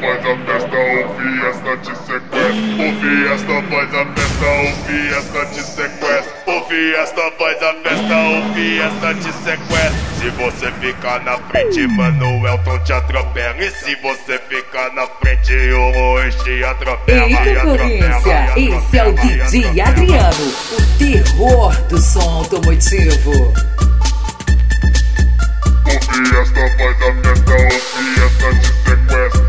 faz a festa, ouve essa de sequestro. Ouve esta, faz a festa, ouve essa de sequestro. Ouve esta, faz a festa, ouve essa de sequestro. Se você ficar na frente, mano, Elton te atropela. E se você ficar na frente, o Luiz te atropela. Em concorrência, esse é o Didi Adriano, o terror do som automotivo. Ouve esta, faz a festa, ouve essa de sequestro.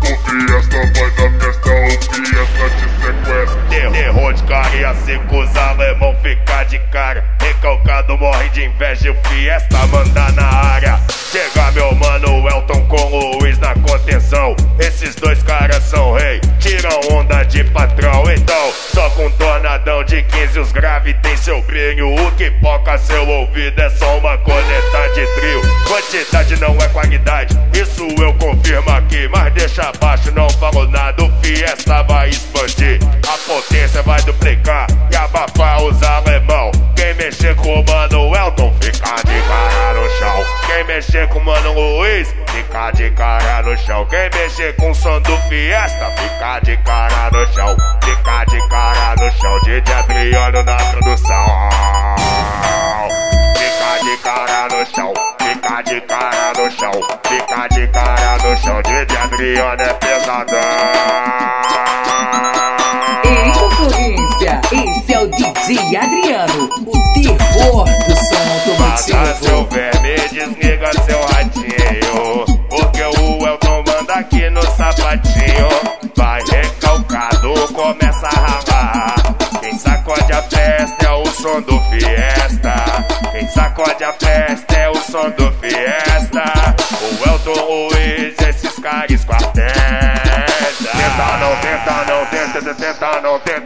Ouve esta, faz a festa, ouve essa de sequestro. Dede Rodkari, a Cicuzama, alemão fica de cara. Recalcado morre de inveja, o Fiesta manda na área. Chega meu mano Elton com Luiz na contenção. Esses dois caras são rei, tiram onda de patrão. Então, só com tornadão de 15 os grave tem seu brilho. O que poca seu ouvido é só uma corneta de trio. Quantidade não é qualidade, isso eu confirmo aqui. Mas deixa abaixo, não falo nada, o Fiesta vai expandir. A potência vai duplicar e abafar os alemão. Quem mexer com o mano Wellton fica de cara no chão. Quem mexer com o mano Luiz fica de cara no chão. Quem mexer com o som do Fiesta fica de cara no chão. Fica de cara no chão, Didi Adriano na produção. Fica de cara no chão, fica de cara no chão. Fica de cara no chão, Didi Adriano é pesadão. Em concorrência, esse é o Didi Adriano, o terror do som automotivo. Mata seu verme, desliga seu ratinho, porque o Wellton manda aqui no sapatinho. Vai recalcado, começa a ralar. Quem sacode a festa é o som do Fiesta. Quem sacode a festa é o som do Fiesta. O Elton Ruiz, esses caras quarteta.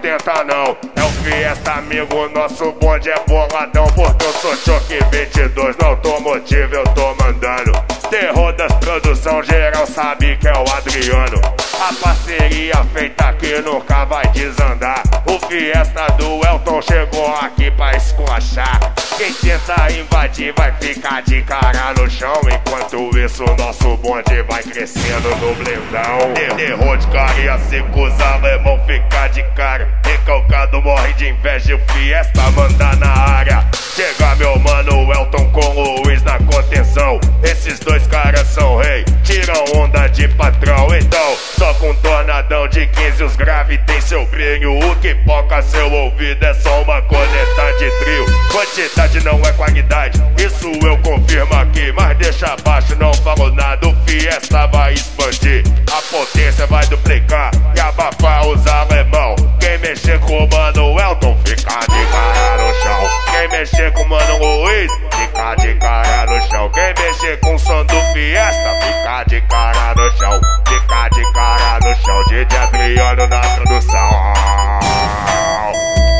Tenta não. É o Fiesta, amigo, nosso bonde é boladão. Porque eu sou Chucky 22, não tô motivo, eu tô mandando. Terror das produção geral sabe que é o Adriano. A parceria feita aqui nunca vai desandar. O Fiesta do Elton chegou aqui pra escoachar. Quem tenta invadir vai ficar de cara no chão. Enquanto isso nosso bonde vai crescendo no blindão. Dede Rodkari, a Cicuzama, alemão fica de cara. Recalcado morre de inveja, o Fiesta manda na área. Chega meu mano Elton com Luiz na contenção. Esses dois caras são rei, tiram onda de patrão. Então, só com tornadão de 15 os grave tem seu brilho. O que poca seu ouvido é só uma corneta de trio. Quantidade não é qualidade, isso eu confirmo aqui. Mas deixa abaixo, não falo nada, o Fiesta vai expandir. A potência vai duplicar e abafar os alemão. Quem mexer com o mano Wellton fica de cara no chão. Quem mexer com o mano Luiz fica de cara no chão. Quem mexer com o som do Fiesta fica de cara no chão. Fica de cara no chão, Dede Adriano na produção.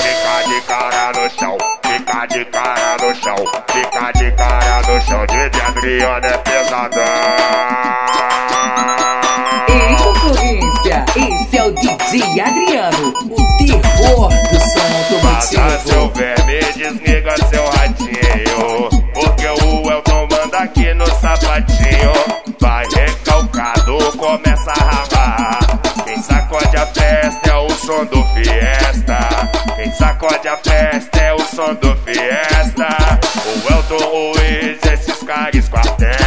Fica de cara no chão, fica de cara no chão. Fica de cara no chão, Dede Adriano é pesadão. Em concorrência, esse é o Didi Adriano, o terror do som automotivo. Mata seu verme, desliga seu ratinho, porque o Wellton manda aqui no sapatinho. Vai recalcado, começa a ralar. Quem sacode a festa é o som do Fiesta. Quem sacode a festa é o som do Fiesta. O Elton Ruiz, esses caras quarteta.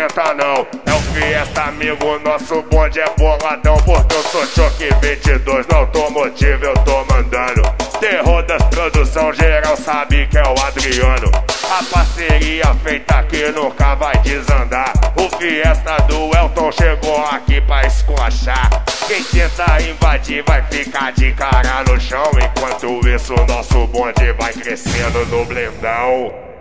Tenta não. É o Fiesta, amigo, nosso bonde é boladão. Porque eu sou Chucky 22, não tô motivo, eu tô mandando. Terror das produção geral sabe que é o Adriano. A parceria feita aqui nunca vai desandar. O Fiesta do Elton chegou aqui pra escoachar. Quem tenta invadir vai ficar de cara no chão. Enquanto isso nosso bonde vai crescendo no blindão.